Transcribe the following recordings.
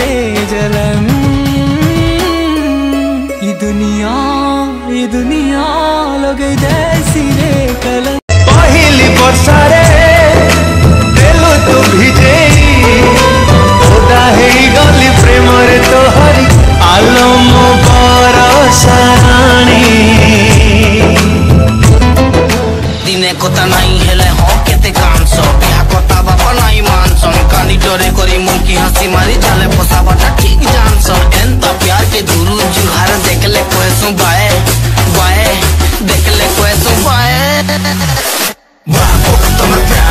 मेरे जलम। ये दुनिया लग जैसी रे कलम। पहली वर्षा रे दिलो तो भिजे होता है गली प्रेम रे तो हरी आलम बरसानी दिने कोता नहीं हेले हो केते काम सो बिया कोता बाप नहीं मान सो कानी डरे करी मुंह की हंसी मारी जाले फसावटा ठीक जान सो एन तो प्यार के गुरु जुगार देखले कोई सुबाए बाए देखले कोई सुबाए बापो तुम प्यार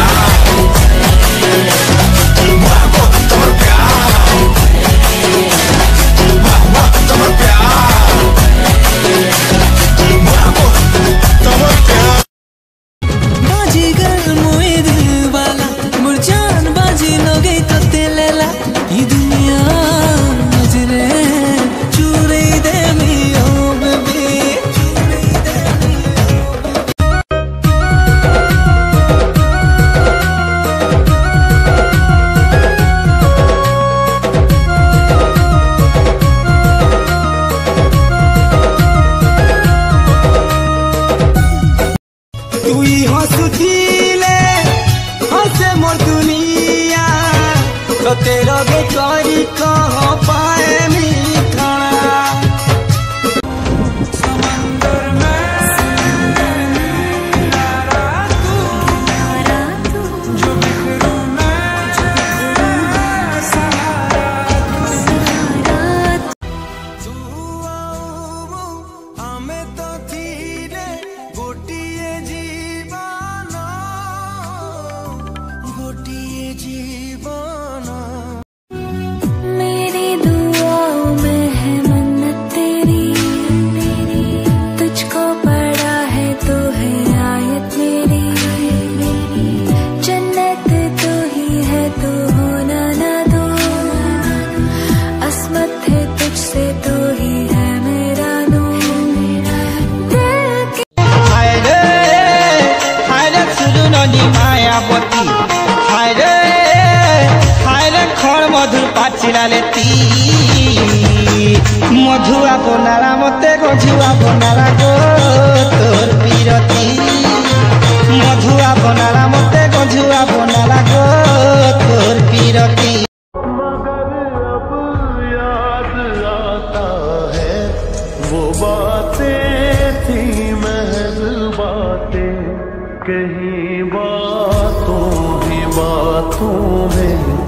मधुआ बनारा मते गजुआ बनारा गो तोर पीरती मधुआ बनारा मते गजुआ बनारा गो तोर पीरती। मगर अब याद आता है वो बातें थी महल बातें कहीं बातों ही बातों में